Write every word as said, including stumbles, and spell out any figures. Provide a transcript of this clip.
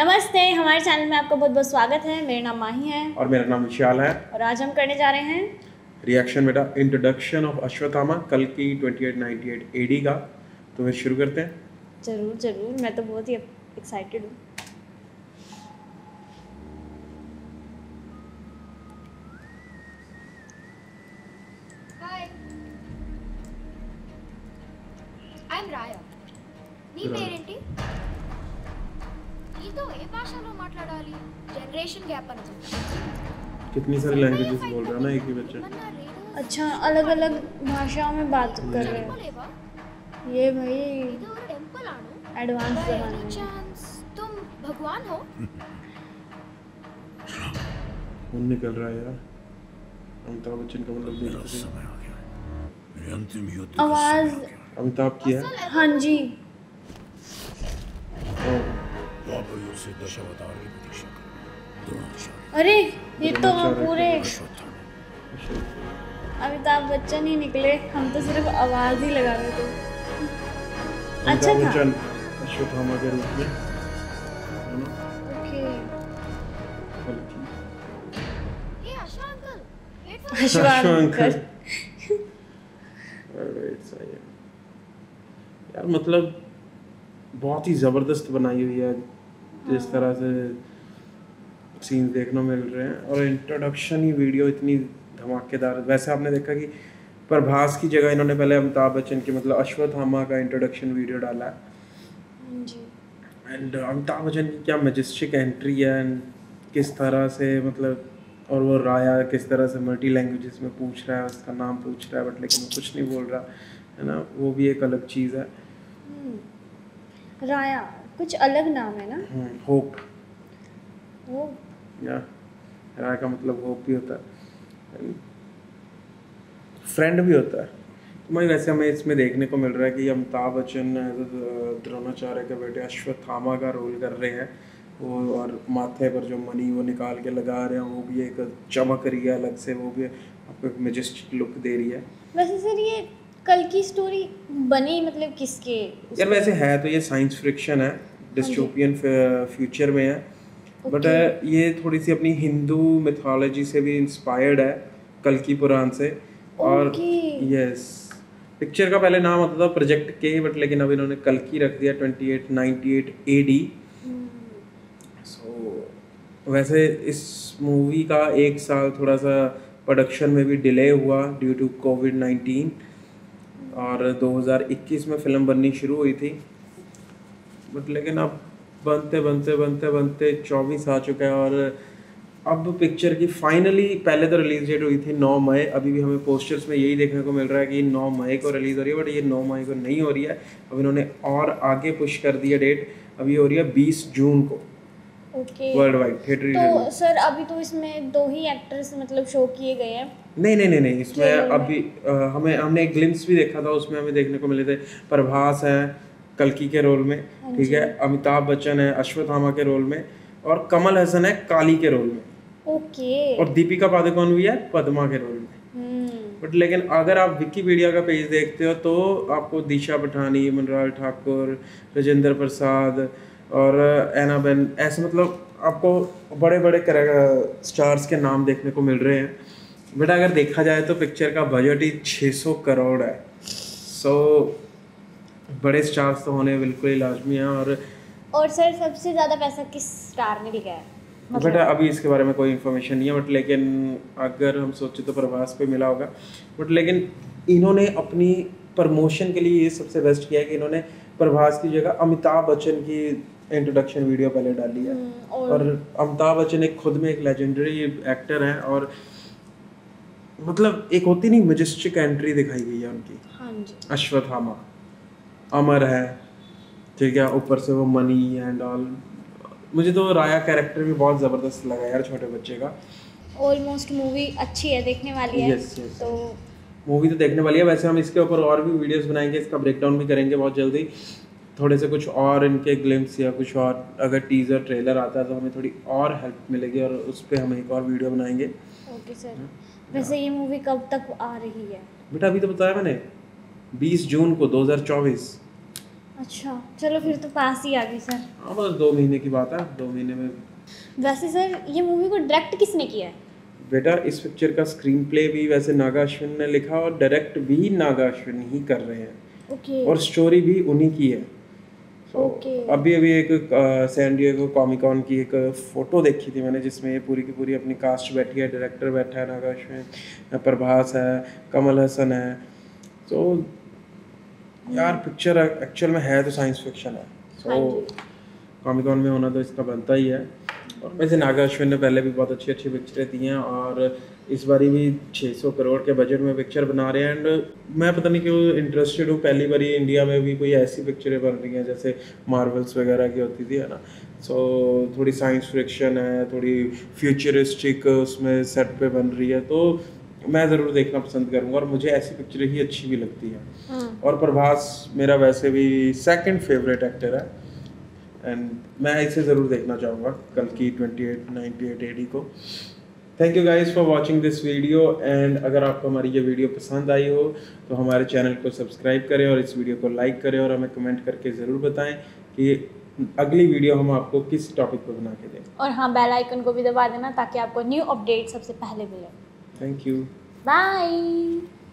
नमस्ते, हमारे चैनल में आपका बहुत बहुत स्वागत है। मेरा नाम माही है और मेरा नाम विशाल है और आज हम करने जा रहे हैं रिएक्शन बेटा इंट्रोडक्शन ऑफ अश्वत्थामा कल्कि अट्ठाईस सौ अट्ठानवे एडी का। तो फिर शुरू करते हैं। जरूर जरूर, मैं तो बहुत ही एक्साइटेड हूँ। कितनी सारी लैंग्वेजेस बोल रहा है ना एक ही बच्चा। अच्छा, अलग अलग भाषाओं में बात कर रहे हैं। ये भाई एडवांस जमाना। तुम भगवान हो? खून निकल रहा है यार। अमिताभ बच्चन का मतलब देखते हैं। आवाज अमिताभ की है। हाँ जी, अरे ये तो हम पूरे अमिताभ बच्चन ही निकले, हम तो सिर्फ आवाज ही लगा रहे थे। अच्छा था। अश्वत्थामा के रूप में अंकल यार, मतलब बहुत ही जबरदस्त बनाई हुई है। जिस तरह से सीन देखने मिल रहे हैं और इंट्रोडक्शन ही वीडियो इतनी धमाकेदार। वैसे आपने देखा कि प्रभास की जगह इन्होंने पहले अमिताभ बच्चन के मतलब अश्वत्थामा का इंट्रोडक्शन वीडियो डाला है। एंड अमिताभ बच्चन की क्या मैजेस्टिक एंट्री है, एंड किस तरह से मतलब और वो राया किस तरह से मल्टी लैंग्वेजेस में पूछ रहा है, उसका नाम पूछ रहा है बट लेकिन वो कुछ नहीं बोल रहा है ना, वो भी एक अलग चीज़ है। राया कुछ अलग नाम है ना। होप होप या राय का मतलब होप भी होता है, फ्रेंड भी होता है। तो मैं वैसे हमें इसमें देखने को मिल रहा है कि अमिताभ बच्चन द्रोणाचार्य के बेटे अश्वत्थामा का रोल कर रहे हैं वो, और माथे पर जो मणि वो निकाल के लगा रहे हैं वो भी एक चमक रही है अलग से, वो भी आपको एक मैजेस्टिक लुक दे रही है। वैसे सर ये कल की स्टोरी बनी मतलब किसके यार? वैसे है तो ये साइंस फ्रिक्शन है, डिस्टोपियन फ्यूचर में है बट okay. ये थोड़ी सी अपनी हिंदू मिथोलॉजी से भी इंस्पायर्ड है, कल्कि पुराण से। और यस yes, पिक्चर का पहले नाम आता था प्रोजेक्ट के बट लेकिन अब इन्होंने कल्कि रख दिया अट्ठाईस सौ अट्ठानवे एडी। सो वैसे इस मूवी का एक साल थोड़ा सा प्रोडक्शन में भी डिले हुआ ड्यू टू कोविड नाइन्टीन और दो हज़ार इक्कीस में फिल्म बननी शुरू हुई थी बट लेकिन अब बनते बनते बनते बनते चौबीस आ चुका है और अब पिक्चर की फाइनली पहले तो रिलीज डेट हुई थी नौ मई। अभी भी हमें पोस्टर्स में यही देखने को मिल रहा है कि नौ मई को रिलीज़ हो रही है बट ये नौ मई को नहीं हो रही है। अब इन्होंने और आगे पुश कर दिया डेट, अभी हो रही है बीस जून को वर्ल्ड वाइड थिएटर। तो सर अभी तो इसमें दो ही एक्टर्स मतलब शो किए गए हैं। नहीं नहीं नहीं नहीं इसमें अभी आ, हमें हमने एक ग्लिम्स भी देखा था, उसमें हमें देखने को मिले थे प्रभास हैं कल्कि के रोल में, ठीक है, अमिताभ बच्चन है अश्वत्थामा के रोल में और कमल हसन है काली के रोल में। ओके। और दीपिका पादुकोण भी है पद्मा के रोल में बट लेकिन अगर आप विकीपीडिया का पेज देखते हो तो आपको दिशा पठानी, मनोरा ठाकुर, राजेंद्र प्रसाद और एनाबेन, ऐसे मतलब आपको बड़े बड़े स्टार्स के नाम देखने को मिल रहे हैं। बेटा अगर देखा जाए तो पिक्चर का बजट ही छह सौ करोड़ है। सो so, बड़े स्टार्स तो होने बिल्कुल ही लाजमी है। और और सर सबसे ज़्यादा पैसा किस स्टार ने लिखा है मतलब? बेटा अभी इसके बारे में कोई इन्फॉर्मेशन नहीं है बट लेकिन अगर हम सोचे तो प्रभास पे मिला होगा बट लेकिन इन्होंने अपनी प्रमोशन के लिए ये सबसे बेस्ट किया है कि इन्होंने प्रभास की जगह अमिताभ बच्चन की इंट्रोडक्शन वीडियो पहले डाली है। और, और अमिताभ बच्चन एक खुद में एक लेजेंडरी एक्टर हैं और मतलब एक होती नहीं मैजेस्टिक एंट्री दिखाई गई है उनकी। हाँ जी। अश्वत्थामा अमर है, ठीक है, ऊपर से वो मनी एंड ऑल। मुझे तो राया कैरेक्टर भी बहुत ज़बरदस्त लगा यार, छोटे बच्चे का। ऑलमोस्ट मूवी अच्छी है, देखने वाली है। यस यस, तो मूवी तो देखने वाली है। वैसे हम इसके ऊपर और भी वीडियोस बनाएंगे, इसका ब्रेकडाउन भी करेंगे बहुत जल्दी। थोड़े से कुछ और इनके ग्लिम्स या कुछ और अगर टीजर ट्रेलर आता है तो हमें थोड़ी और हेल्प मिलेगी और उस पर हम एक और वीडियो बनाएंगे। Okay sir. वैसे ये मूवी कब तक आ रही है बेटा? अभी तो बताया मैंने बीस जून को दो हज़ार चौबीस। अच्छा चलो फिर तो पास ही आ गई सर। हाँ बस दो महीने की बात है, दो महीने में। वैसे सर ये मूवी को डायरेक्ट किसने किया है? बेटा इस पिक्चर का स्क्रीन प्ले भी वैसे नाग अश्विन ने लिखा और डायरेक्ट भी नाग अश्विन ही कर रहे हैं। ओके। और स्टोरी भी उन्हीं की है। तो अभी अभी एक सैन डिएगो कॉमिक कॉन की एक फ़ोटो देखी थी मैंने जिसमें ये पूरी की पूरी अपनी कास्ट बैठी है, डायरेक्टर बैठा है नाग अश्विन, प्रभास है, कमल हसन है। तो यार पिक्चर एक्चुअल में है तो साइंस फिक्शन है, सो कॉमिक कॉन में होना तो इसका बनता ही है। और वैसे नाग अश्विन ने पहले भी बहुत अच्छी अच्छी पिक्चरें दी हैं और इस बारी भी छह सौ करोड़ के बजट में पिक्चर बना रहे हैं। एंड मैं पता नहीं क्यों इंटरेस्टेड हूँ, पहली बार इंडिया में भी कोई ऐसी पिक्चरें बन रही हैं जैसे मार्वल्स वगैरह की होती थी, है ना। सो so, थोड़ी साइंस फिक्शन है, थोड़ी फ्यूचरिस्टिक उसमें सेट पे बन रही है, तो मैं ज़रूर देखना पसंद करूँगा और मुझे ऐसी पिक्चरें ही अच्छी भी लगती हैं। हाँ। और प्रभास मेरा वैसे भी सेकेंड फेवरेट एक्टर है एंड मैं इसे ज़रूर देखना चाहूँगा, कल्कि अट्ठाईस सौ अट्ठानवे एडी को। Thank you guys for watching this video and अगर आपको हमारी ये वीडियो पसंद आई हो तो हमारे चैनल को सब्सक्राइब करें और इस वीडियो को लाइक करें और हमें कमेंट करके ज़रूर बताएं कि अगली वीडियो हम आपको किस टॉपिक पर बना के दें। और हाँ बेल आइकन को भी दबा देना ताकि आपको न्यू अपडेट सबसे पहले मिले। Thank you, bye.